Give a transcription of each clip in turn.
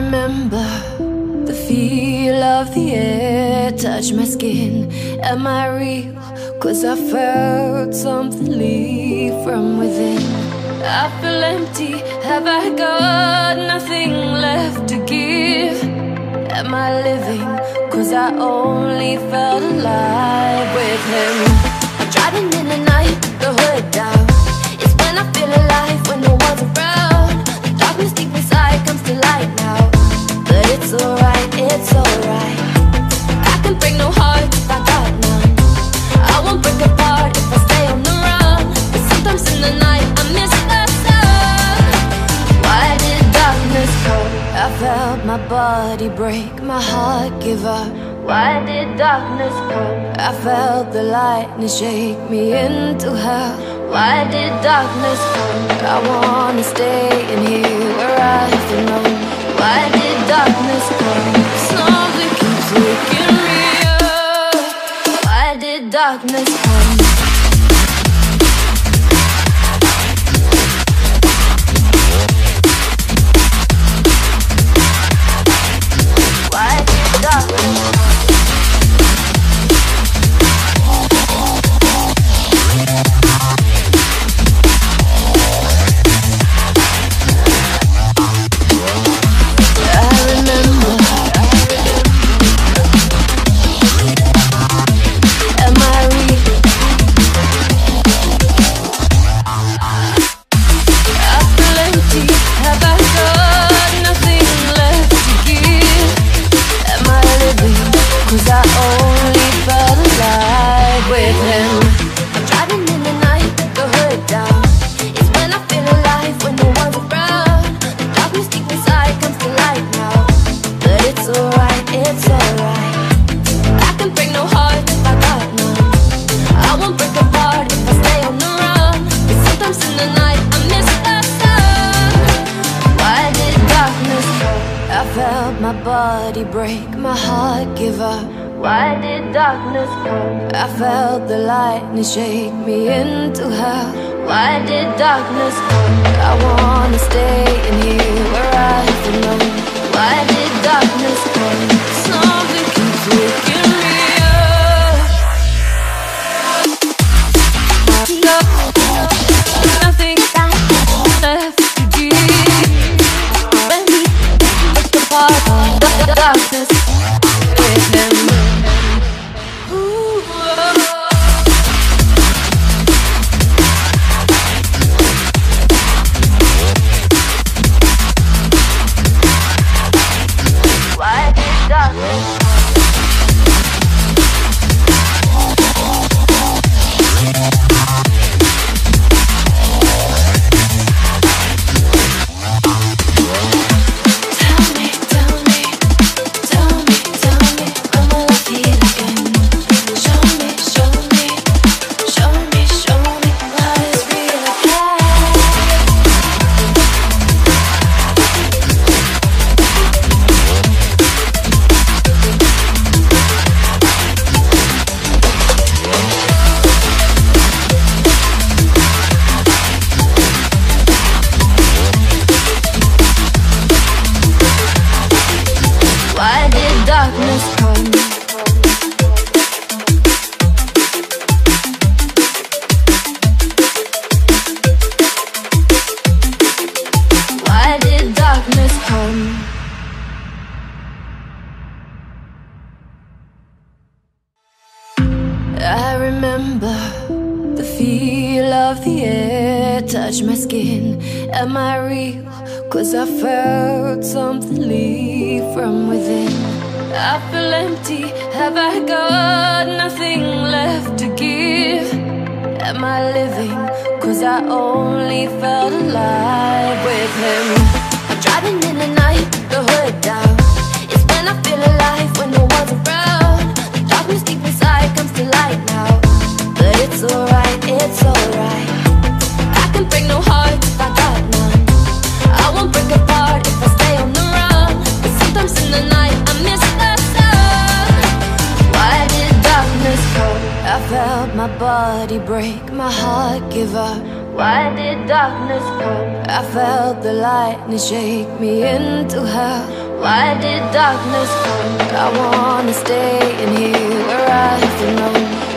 remember the feel of the air touch my skin. Am I real? 'Cause I felt something leave from within. I feel empty. Have I got nothing left to give? Am I living? 'Cause I only felt alive with him. I'm driving in the night, the hood down. It's when I feel alive, when no one's around. The darkness deep inside comes to light now. But it's alright, it's alright. I can break no heart if I got none. I won't break apart if I stay on the run. But sometimes in the night I miss the sun. Why did darkness come? I felt my body break, my heart give up. Why did darkness come? I felt the lightning shake me into hell. Why did darkness come? I wanna stay in here where I feel alone. Why did darkness come? Something keeps looking real. Why did darkness come? Why did darkness come? Shake me into hell. Why did darkness come? I wanna stay in here where I belong. Why did darkness come? Something keeps looking real. Nothing left to give. When we break the part of the darkness with him. Am I real? 'Cause I felt something leave from within. I feel empty. Have I got nothing left to give? Am I living? 'Cause I only felt alive with him. I'm driving in the night, the hood down. It's when I feel alive, when no one's around. The darkness deep inside comes to light now. But it's alright, it's alright. I can break no heart if I got none. I won't break apart if I stay on the run. But sometimes in the night I miss the sun. Why did darkness come? I felt my body break, my heart give up. Why did darkness come? I felt the lightning shake me into hell. Why did darkness come? I wanna stay in here where I belong.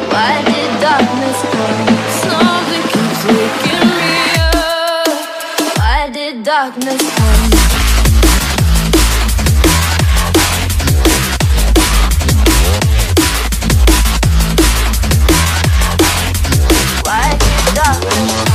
Why did darkness come? Something keeps waking me up. Why did darkness come? Why did darkness come?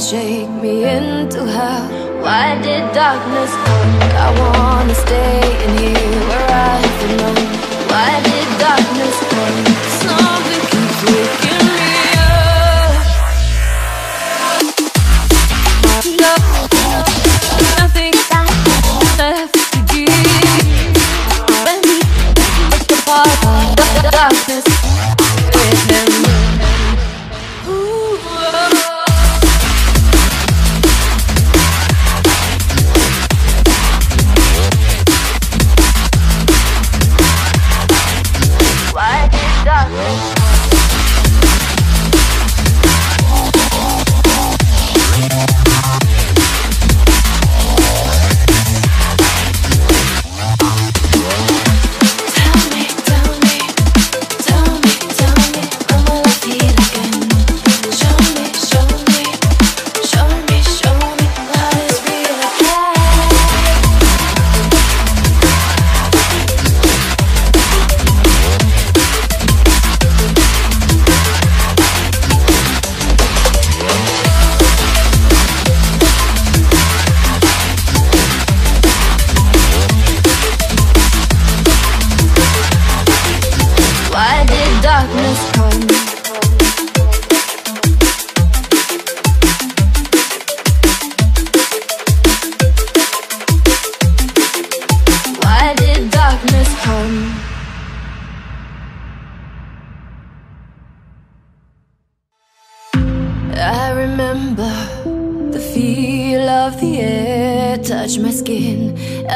Shake me into hell. Why did darkness come? I wanna stay in here where I belong. Why did darkness come? Something keeps waking me up. No, nothing left to give. Let me break the part of the darkness with him.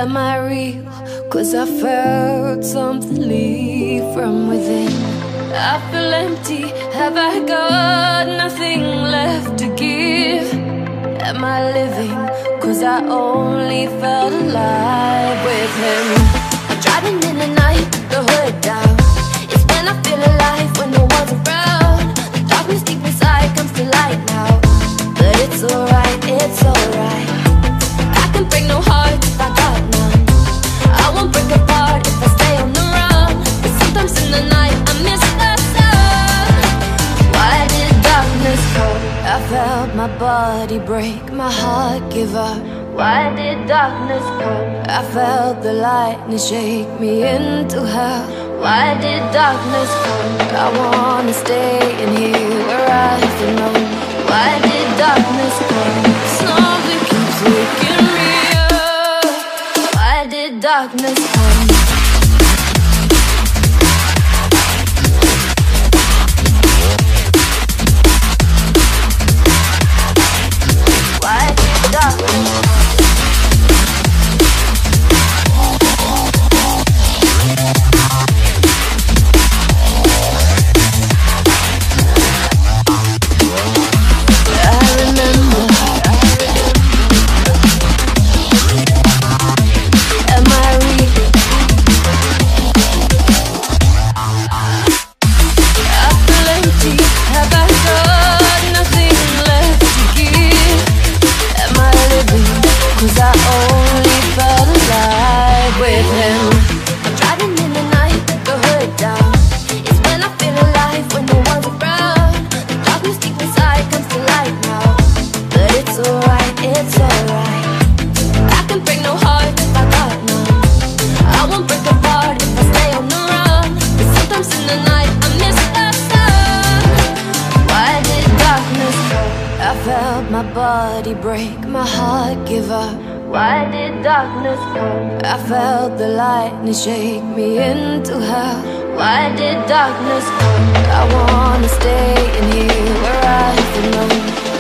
Am I real? 'Cause I felt something leave from within. I feel empty, have I got nothing left to give? Am I living? 'Cause I only felt alive with him. I'm driving in the night, the hood down. It's when I feel alive, when no one's around. The darkness deep inside comes to light now. But it's alright, it's alright. I can break no heart if I got none. I won't break apart if I stay on the run. But sometimes in the night I miss the sun. Why did darkness come? I felt my body break, my heart give up. Why did darkness come? I felt the lightning shake me into hell. Why did darkness come? I wanna stay in here where I belong. Why did darkness come? Something keeps waking me. Why did darkness come? Why did darkness come? up, my body break, my heart give up. Why did darkness come? I felt the lightning shake me into hell. Why did darkness come? I wanna stay in here where I belong.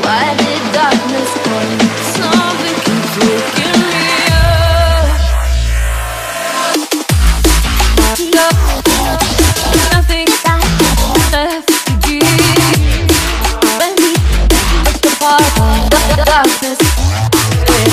Why did darkness come? Something keeps waking me up. Nothing left to give. Let me break the part of the darkness. I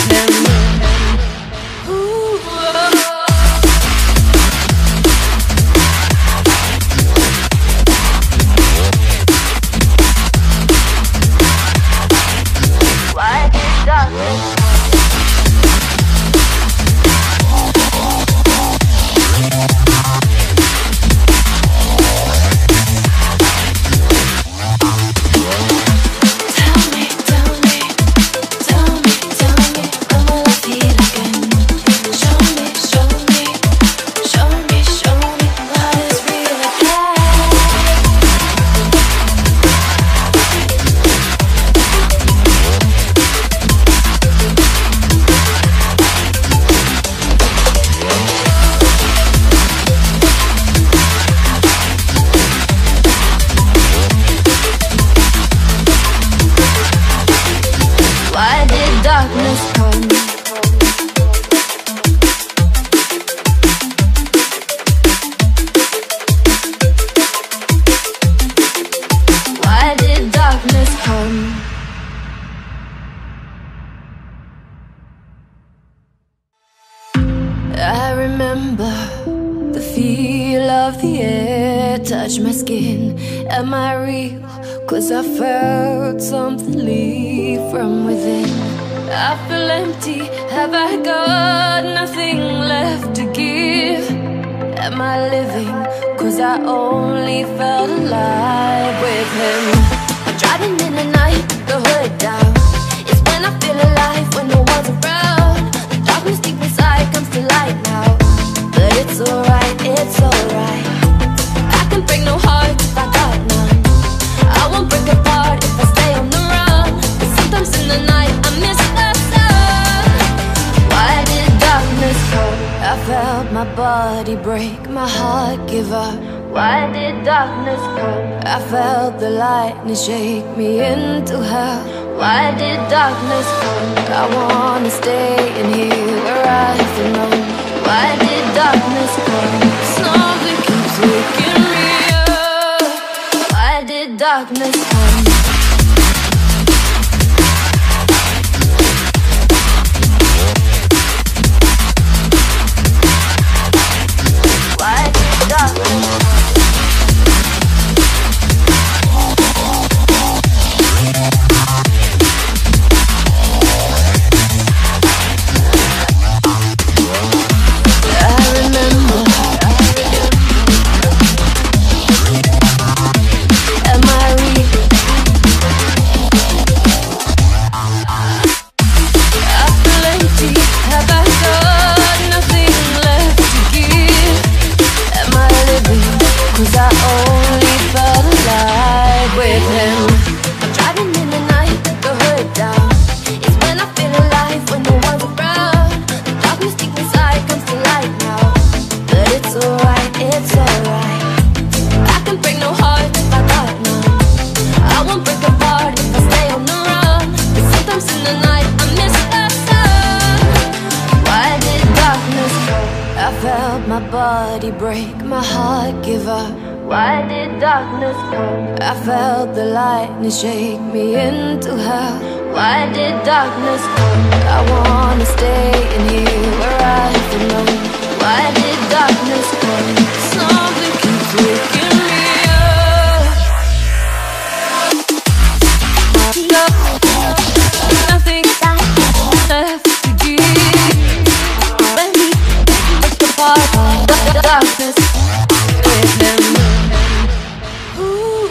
remember the feel of the air touch my skin. Am I real? 'Cause I felt something leave from within. I feel empty. Have I got nothing left to give? Am I living? 'Cause I only felt alive with him. I'm driving in the night, the hood down. It's when I feel alive, when no one's around. The darkness deep inside comes to light now. But it's alright, it's alright. I can break no heart if I got none. I won't break apart if I stay on the run. But sometimes in the night I miss the sun. Why did darkness come? I felt my body break, my heart give up. Why did darkness come? I felt the lightning shake me into hell. Why did darkness come? I wanna stay in here where I belong. Why did darkness come? Something keeps waking me up. Why did darkness come? Why did darkness come? Break, my heart give up. Why did darkness come? I felt the lightning shake me into hell. Why did darkness come? I wanna stay in here where I belong. Why did darkness come? Something keeps waking me up. Nothing left to give. Let me break the part. Darkness with them. Ooh,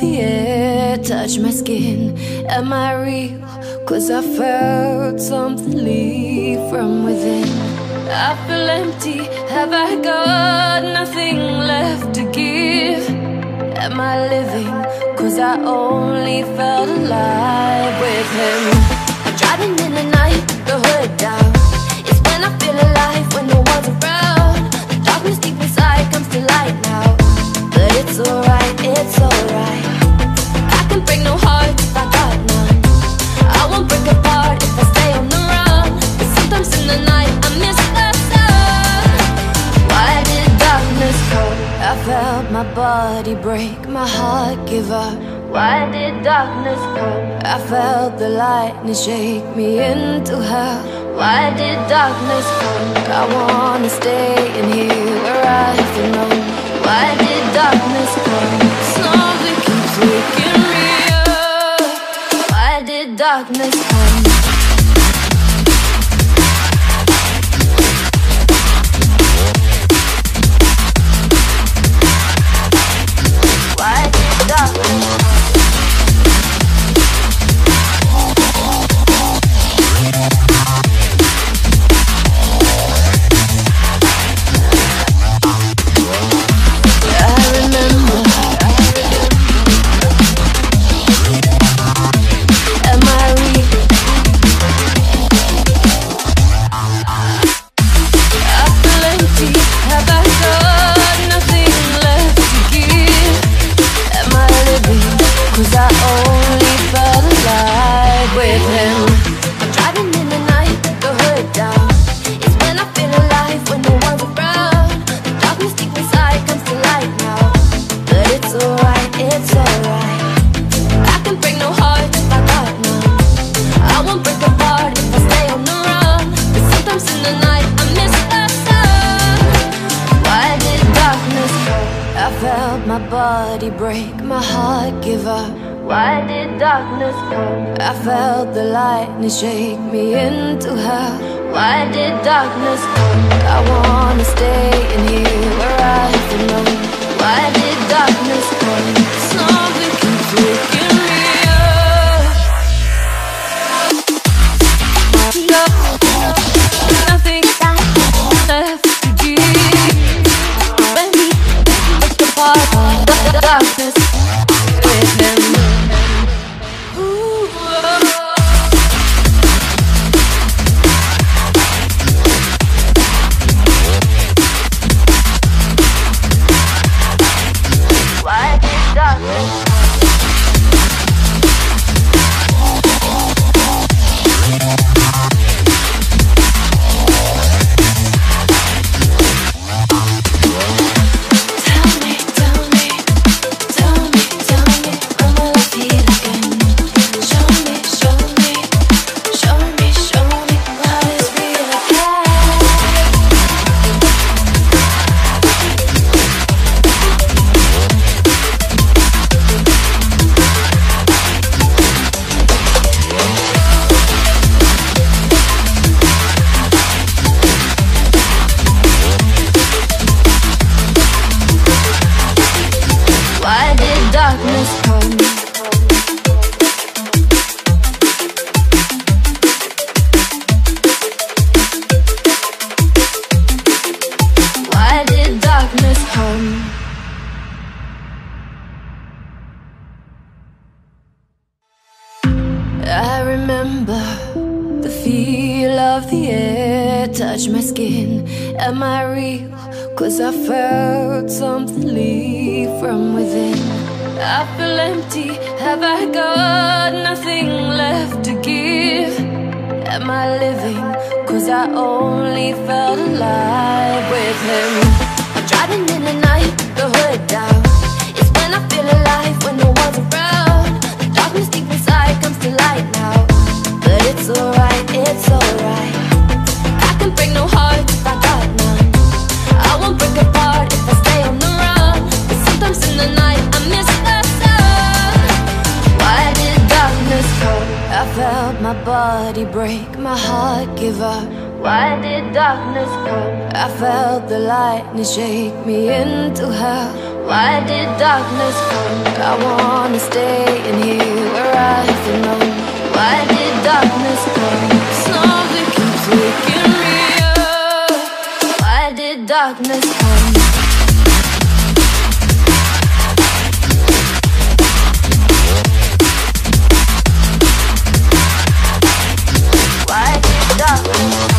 the air, touch my skin. Am I real? 'Cause I felt something leave from within. I feel empty, have I got nothing left to give? Am I living? 'Cause I only felt alive with him. I'm driving in the night, the hood down. It's when I feel alive, when no one's around. The darkness deep inside comes to light now. But it's alright, it's alright. I can break no heart if I got none. I won't break apart if I stay on the run. 'Cause sometimes in the night I miss the sun. Why did darkness come? I felt my body break, my heart give up. Why did darkness come? I felt the lightning shake me into hell. Why did darkness come? I wanna stay in here where I feel known. Why did darkness come? Something keeps waking me up. Why did darkness come? Why did darkness come? Shake me into hell. Why did darkness come? I wanna stay in here where I belong. Why did darkness come? Something keeps waking me up. Nothing left to give. When we break the part of the darkness with him. Am I real? 'Cause I felt something leave from within. I feel empty, have I got nothing left to give? Am I living? 'Cause I only felt alive with him. I'm driving in the night, the hood down. It's when I feel alive, when no one's around. The darkness deep inside comes to light now. But it's alright, it's alright. I can break no heart if I got none. I won't break apart if I stay on the run. 'Cause sometimes in the night I miss the sun. Why did darkness come? I felt my body break, my heart give up. Why did darkness come? I felt the lightning shake me into hell. Why did darkness come? I wanna stay in here where I belong. Why did darkness come? Something keeps waking me up. Why did darkness come? Why did darkness come?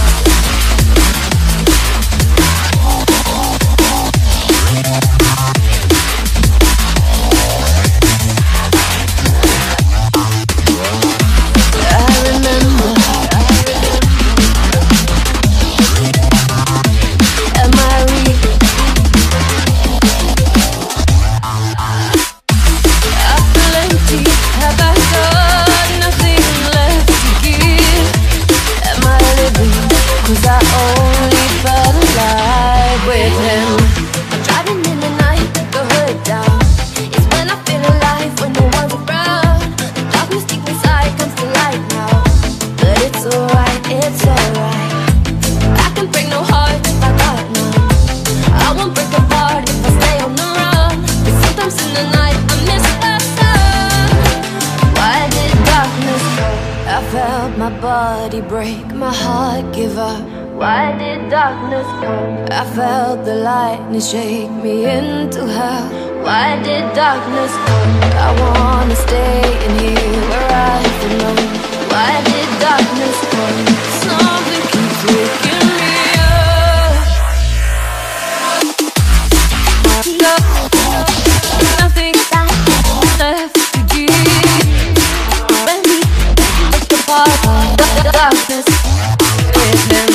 Shake me into hell. Why did darkness come? I wanna stay in here where I belong. Why did darkness come? Something keeps waking me up. No, nothing left to give. When we break the part of the darkness with him.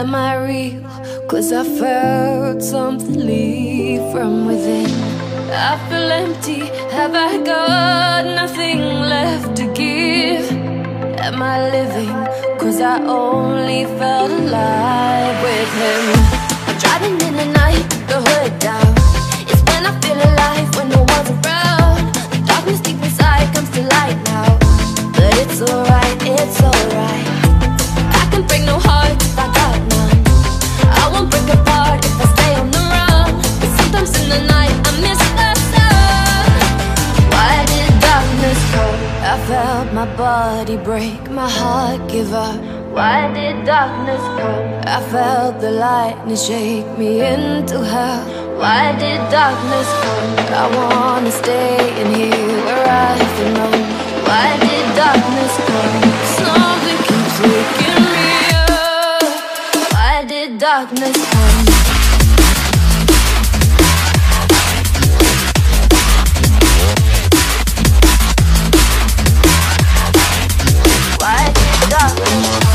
Am I real? 'Cause I felt something leave from within. I feel empty, have I got nothing left to give? Am I living? 'Cause I only felt alive with him. I'm driving in the night, the hood down. It's when I feel alive, when no one's around. The darkness deep inside comes to light now. But it's alright, it's alright. I can break no heart if I got none. I won't break apart if I stay on the run. But sometimes in the night I miss the sun. Why did darkness come? I felt my body break, my heart give up. Why did darkness come? I felt the lightning shake me into hell. Why did darkness come? I wanna stay in here where I belong. Why did darkness come? Something keeps waking me. Why did darkness come? Why did darkness come?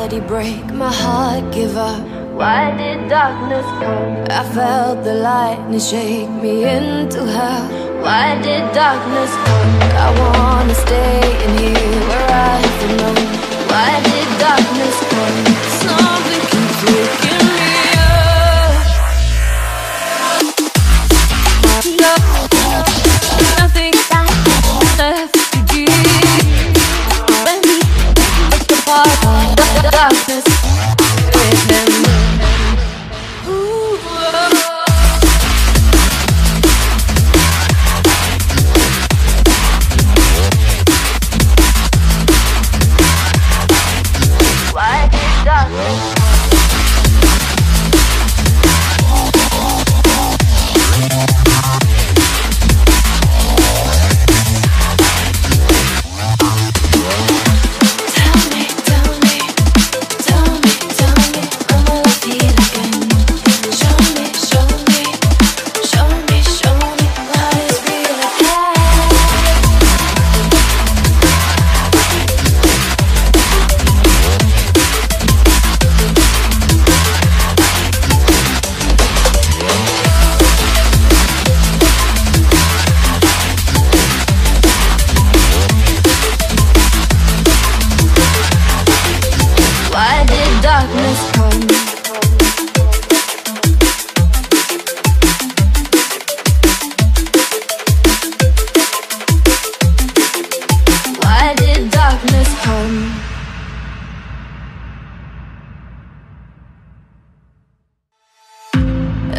body break, my heart give up. Why did darkness come? I felt the lightning shake me into hell. Why did darkness come? I wanna stay in here where I belong. Why did darkness come? Something keeps waking me up. No, nothing left to give. Let me break the part of the darkness with him.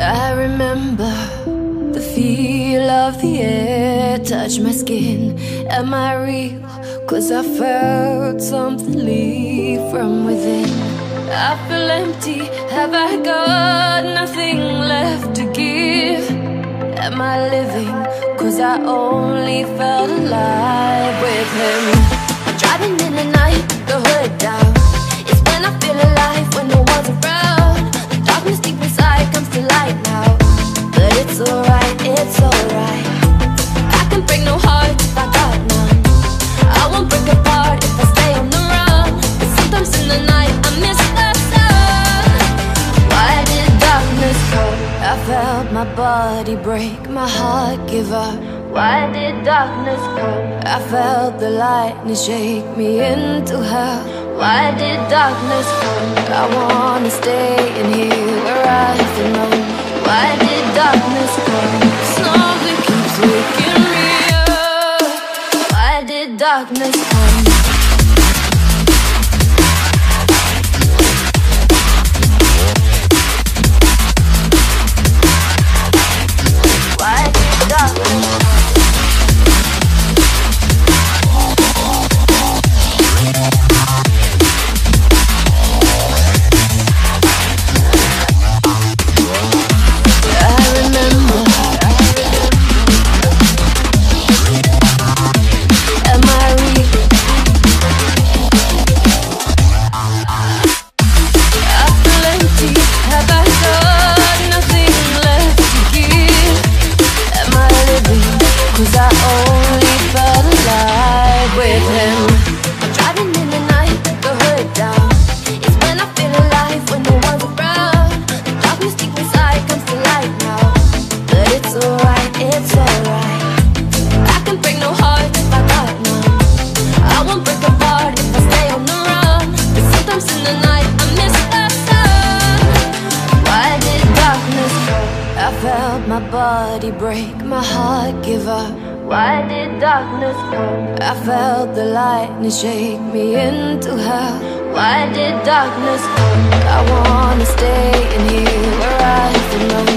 I remember the feel of the air touch my skin. Am I real? 'Cause I felt something leave from within. I feel empty. Have I got nothing left to give? Am I living? 'Cause I only felt alive with him. I'm driving in the night, the hood down. It's when I feel alive, when no one's around. The darkness deep inside comes to light now. But it's alright, it's alright. I can break no heart if I got none. I won't break apart if I stay on the run. But sometimes in the night I miss the sun. Why did darkness come? I felt my body break, my heart give up. Why did darkness come? I felt the lightning shake me into hell. Why did darkness come? I wanna stay in here where I belong. Why did darkness come? Something keeps waking me up. Why did darkness come? Why did darkness come? Break, my heart give up. Why did darkness come? I felt the lightning shake me into hell. Why did darkness come? I wanna stay in here where I belong.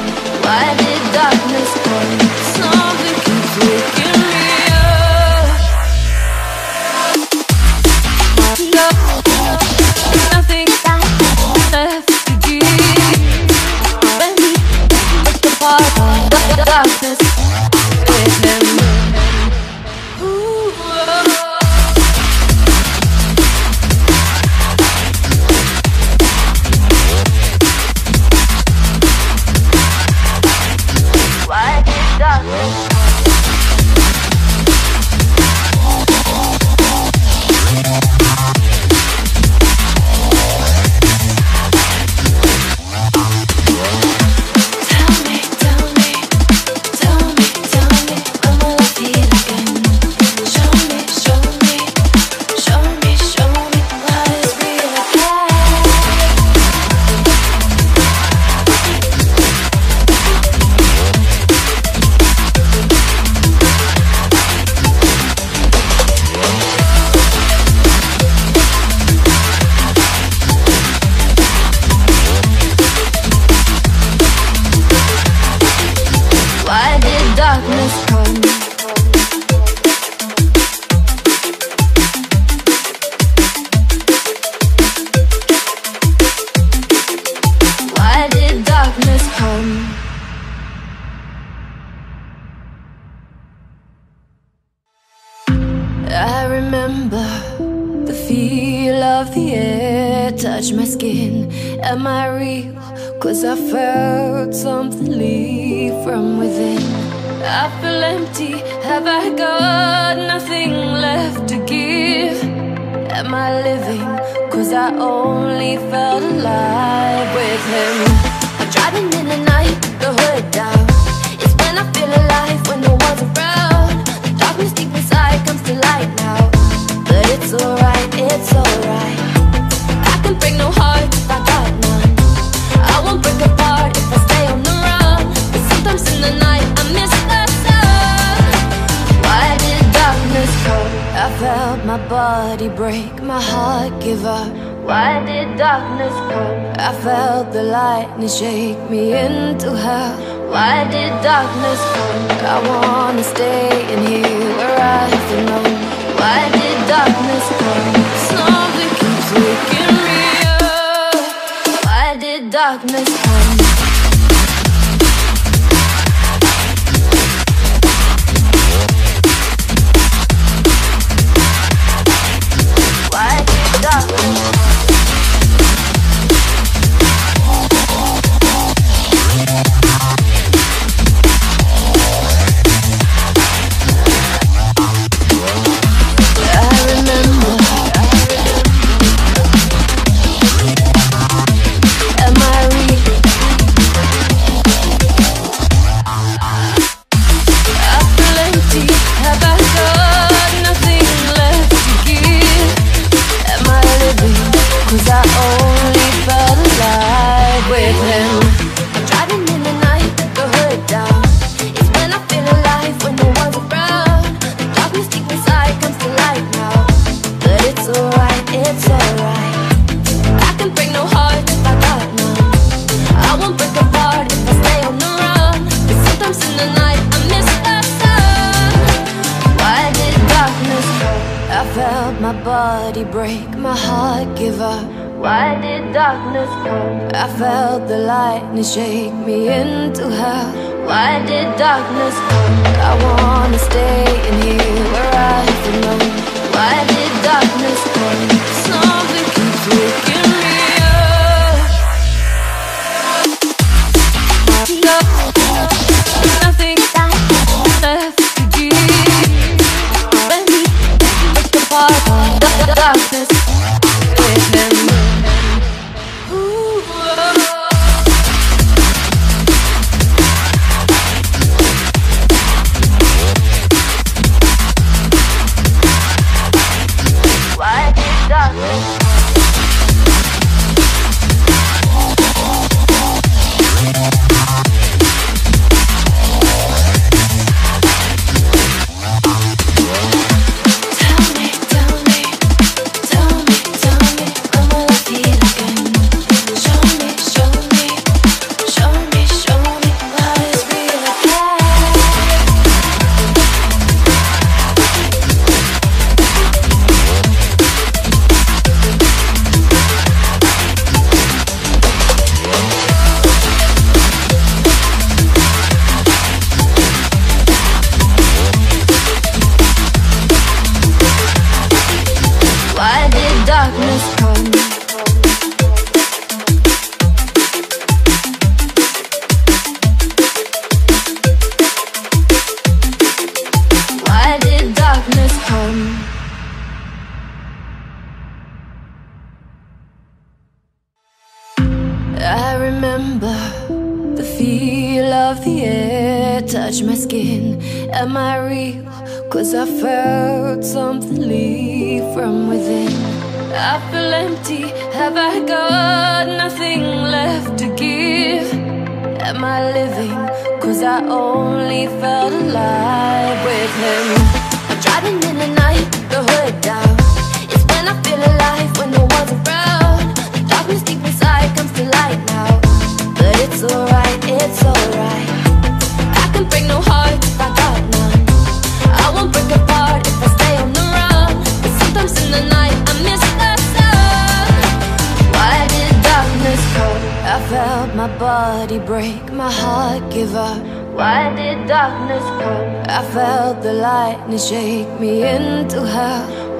Why did darkness come? Something keeps waking me up. No, nothing left to give. Let me break the part. Darkness with him. remember the feel of the air touch my skin. Am I real? 'Cause I felt something leave from within. I feel empty. Have I got nothing left to give? Am I living? 'Cause I only felt alive with him. I'm driving in the night, the hood down. It's when I feel alive, when no one's around. The darkness deep inside comes to light now. But it's alright, it's alright. I can break no heart if I got none. I won't break apart if I stay on the run. But sometimes in the night I miss the sun. Why did darkness come? I felt my body break, my heart give up. Why did darkness come? I felt the lightning shake me into hell. Why did darkness come? I wanna stay in here where I belong. Why did darkness come? Something keeps waking me up. Why did darkness come?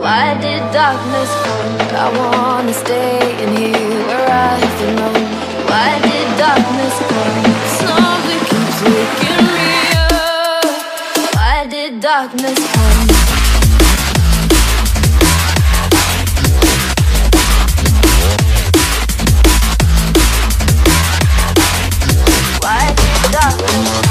Why did darkness come? I wanna stay in here where I belong. Why did darkness come? Something keeps waking me up. Why did darkness come? Why did darkness come?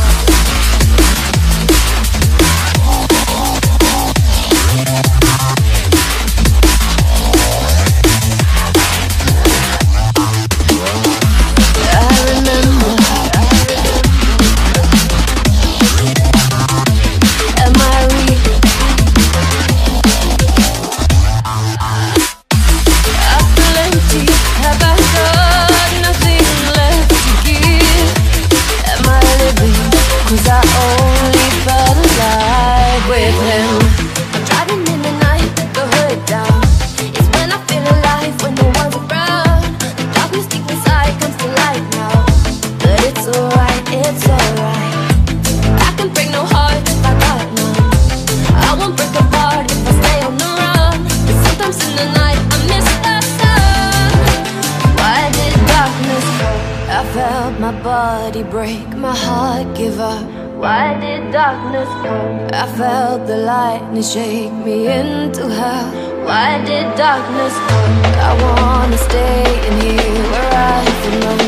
Shake me into hell. Why did darkness come? I wanna stay in here where I belong.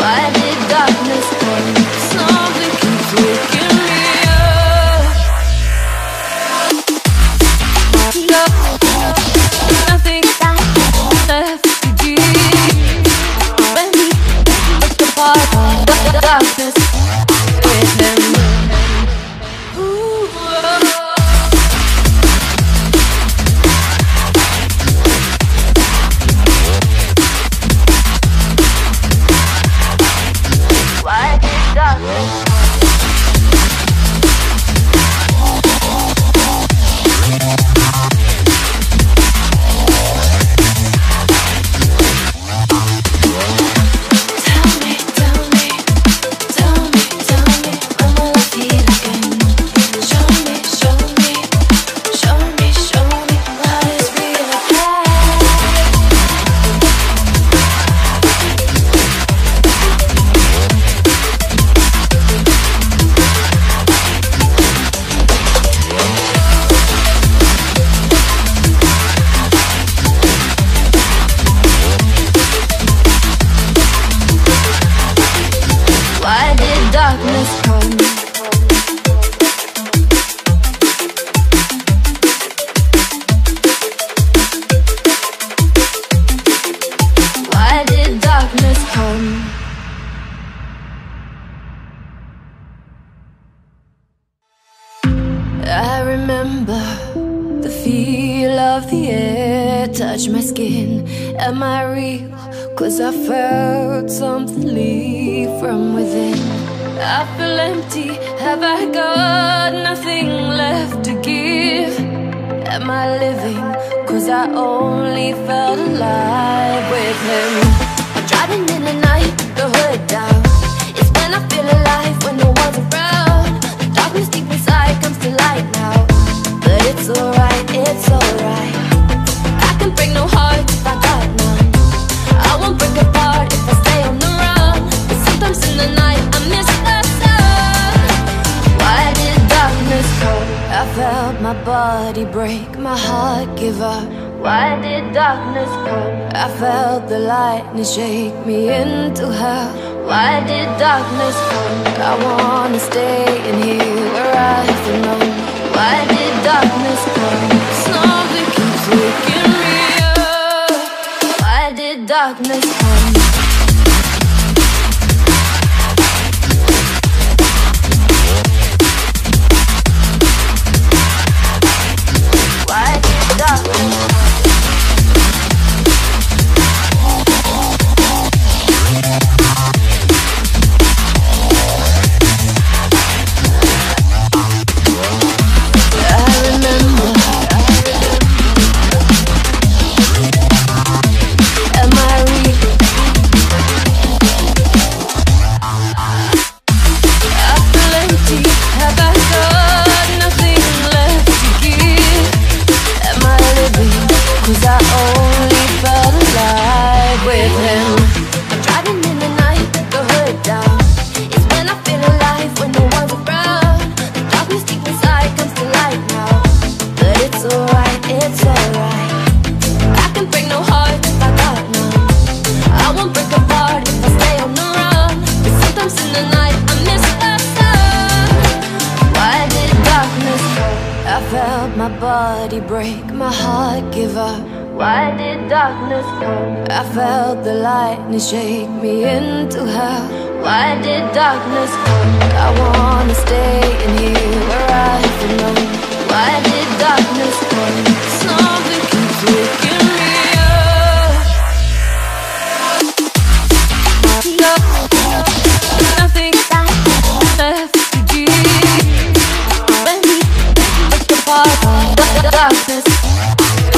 Why did darkness come? Something keeps waking me up. No, nothing left to give. When we look apart, the darkness with them. my body break, my heart give up. Why did darkness come? I felt the lightning shake me into hell. Why did darkness come? I wanna stay in here where I belong. Why did darkness come? Something keeps waking me up. Nothing left to give. Let me break the part of the darkness. I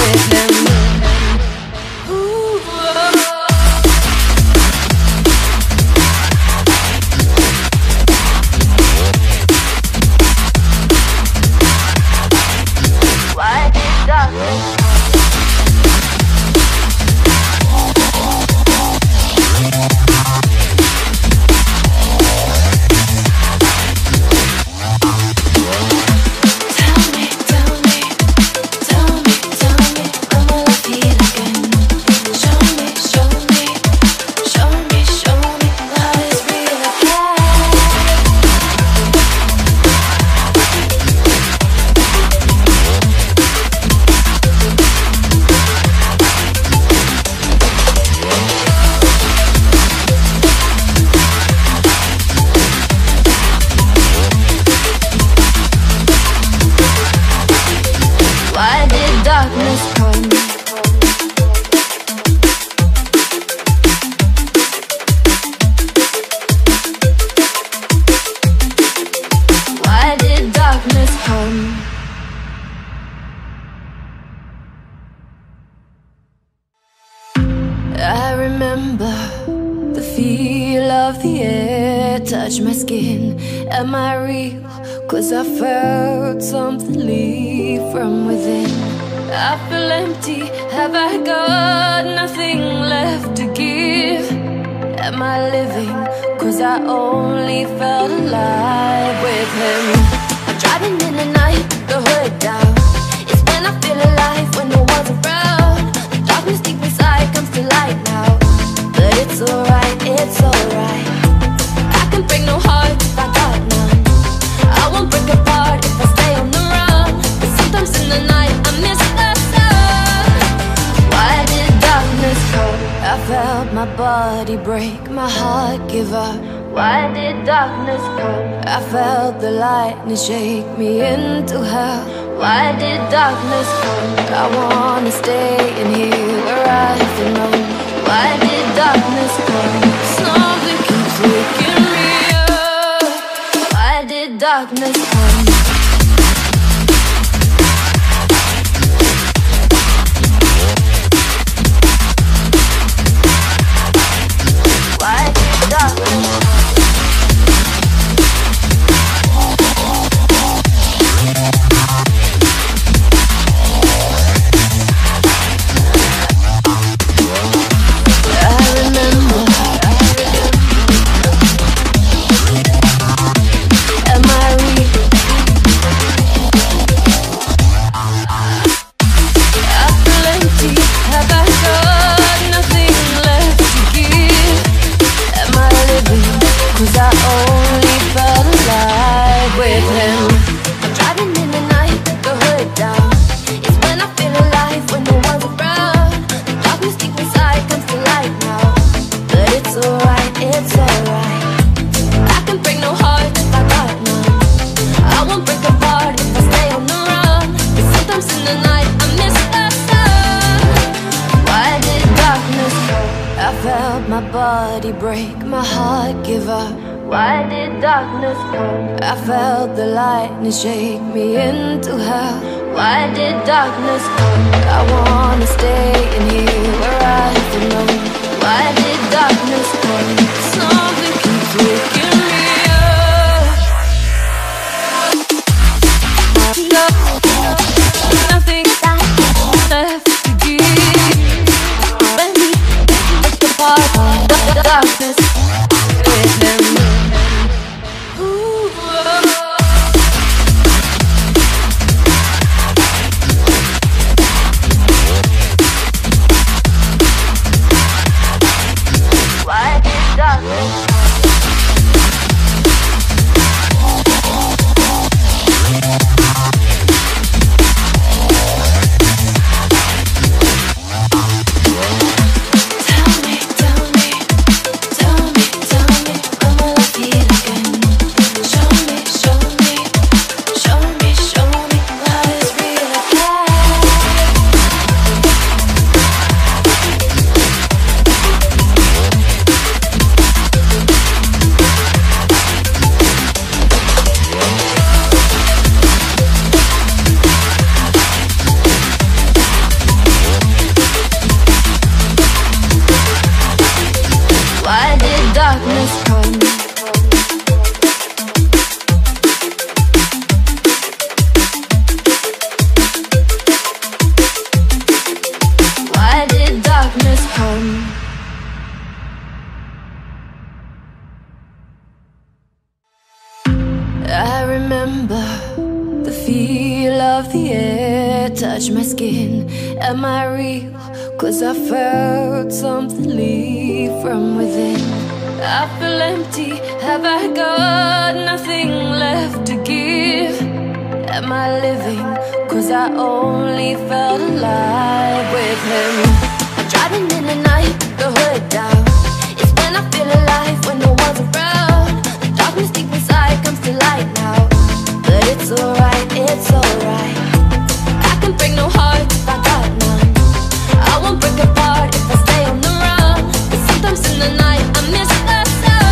remember the feel of the air touch my skin. Am I real? 'Cause I felt something leave from within. I feel empty. Have I got nothing left to give? Am I living? 'Cause I only felt alive with him. I'm driving in the night, the hood down. It's when I feel alive, when no one's around. The darkness deep inside comes to light now. But it's alright, it's alright. I can break no heart if I got none. I won't break apart if I stay on the run. But sometimes in the night I miss the sun. Why did darkness come? I felt my body break, my heart give up. Why did darkness come? I felt the lightning shake me into hell. Why did darkness come? I wanna stay in here where I belong. Why did darkness come? Something keeps waking me up. Why did darkness come? Why did darkness come? Break, my heart give up. Why did darkness come? I felt the lightning shake me into hell. Why did darkness come? I wanna stay in here where I belong. Why did darkness come? Something keeps waking me up. Nothing left to give. Let me break the part. Darkness with them. Ooh, why did darkness remember the feel of the air touch my skin. Am I real? 'Cause I felt something leave from within. I feel empty. Have I got nothing left to give? Am I living? 'Cause I only felt alive with him. I'm driving in the night, the hood down. It's when I feel alive, when no one's around. The darkness deep inside comes to light now. But it's alright, it's alright. I can break no heart if I got none. I won't break apart if I stay on the run. 'Cause sometimes in the night I miss the sun.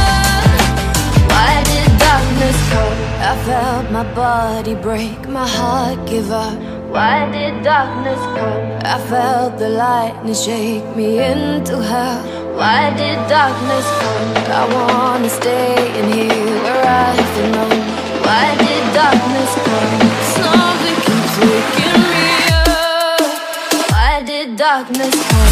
Why did darkness come? I felt my body break, my heart give up. Why did darkness come? I felt the lightning shake me into hell. Why did darkness come? I wanna stay in here where I feel known. Why did darkness come? Something keeps waking me up. Why did darkness come?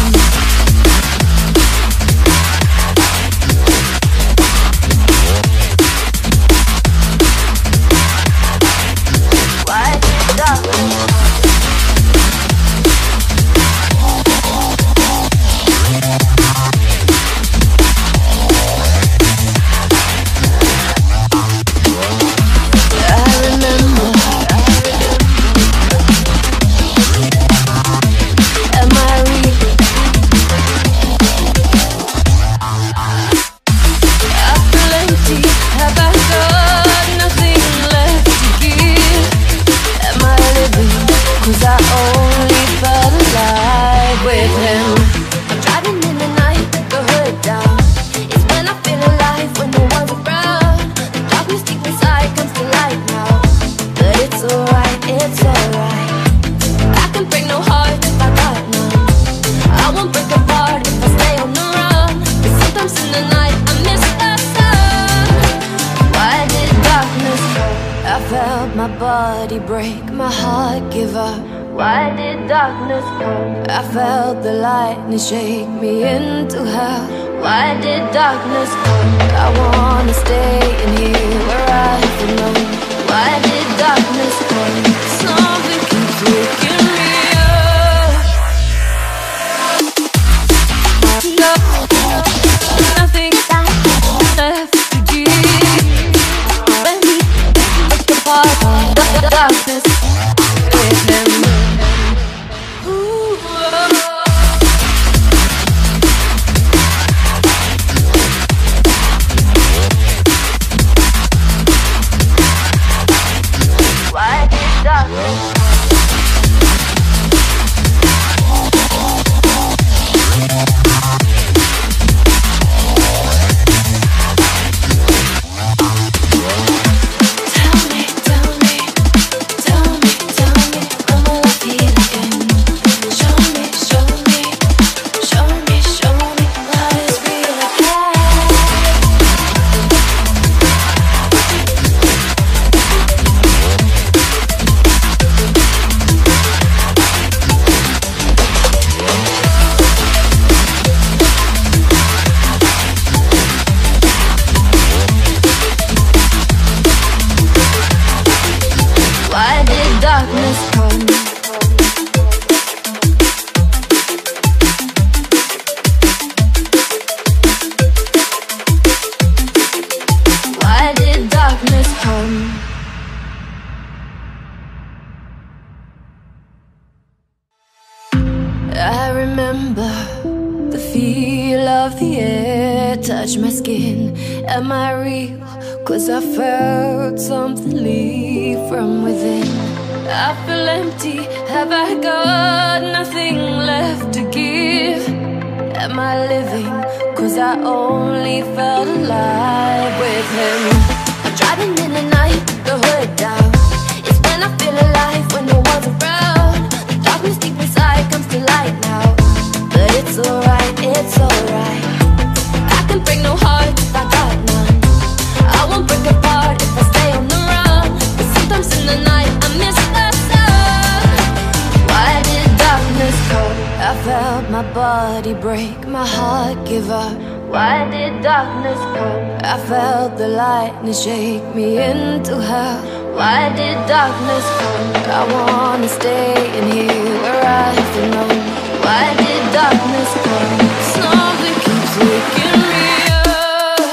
Shake me into hell. Why did darkness come? I wanna stay in here where I belong. Why did darkness come? Something keeps waking me up.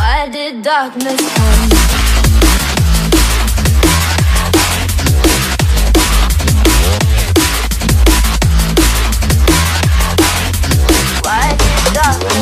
Why did darkness come? Why did darkness come?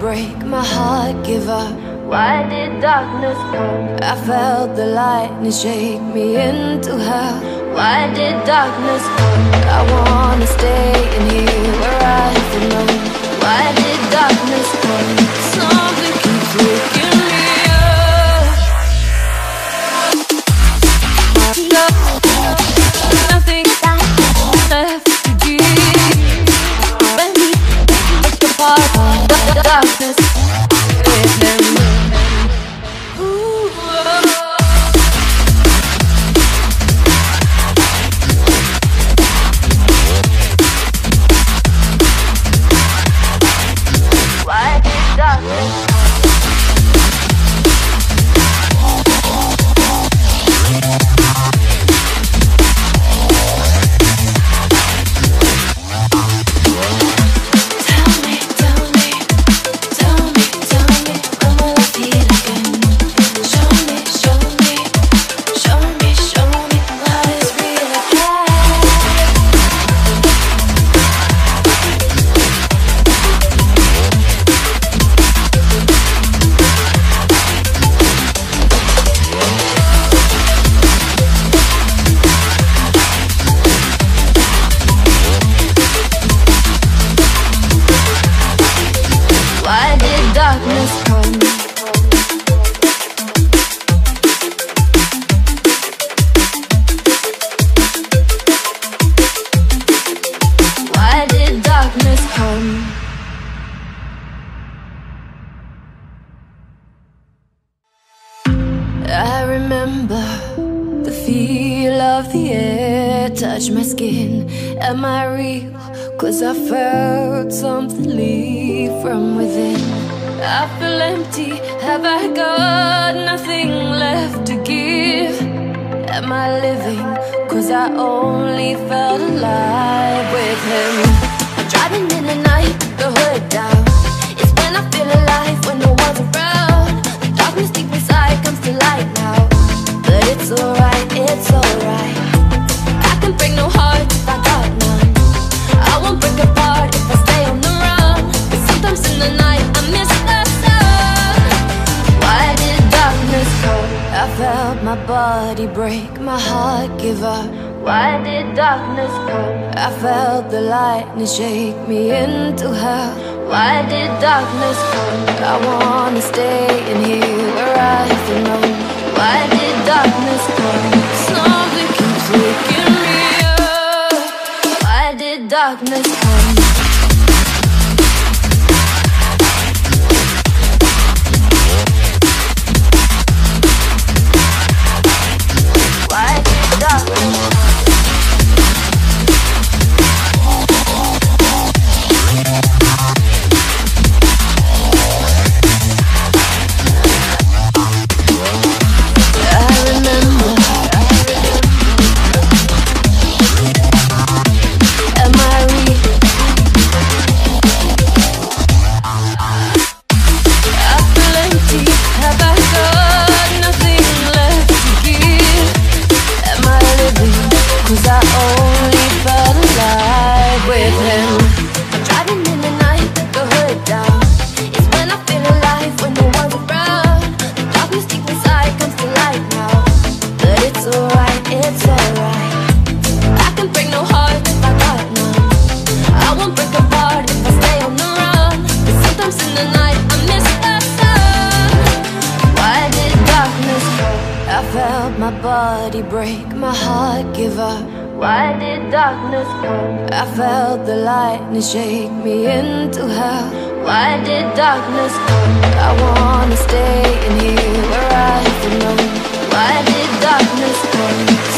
Break my heart, give up. Why did darkness come? I felt the lightning shake me into hell. Why did darkness come? I wanna stay in here where I belong. Why did darkness come? Something keeps waking me up. No, nothing left to give. When we break the apart. Darkness with them. Ooh, whoa. Why did darkness? Am I real? 'Cause I felt something leave from within. I feel empty, have I got nothing left to give? Am I living? 'Cause I only felt alive with him. I'm driving in the night, the hood down. It's when I feel alive, when no one's around. The darkness deep inside comes to light now. But it's alright, it's alright. I can break no heart if I got none. I won't break apart if I stay on the run. But sometimes in the night I miss the sun. Why did darkness come? I felt my body break, my heart give up. Why did darkness come? I felt the lightning shake me into hell. Why did darkness come? I wanna stay in here where I belong. Why did darkness come? Something keeps waking. Darkness come. Why did darkness come? not give up? Why did darkness come? I felt the lightning shake me into hell. Why did darkness come? I wanna stay in here where I belong. Why did darkness come?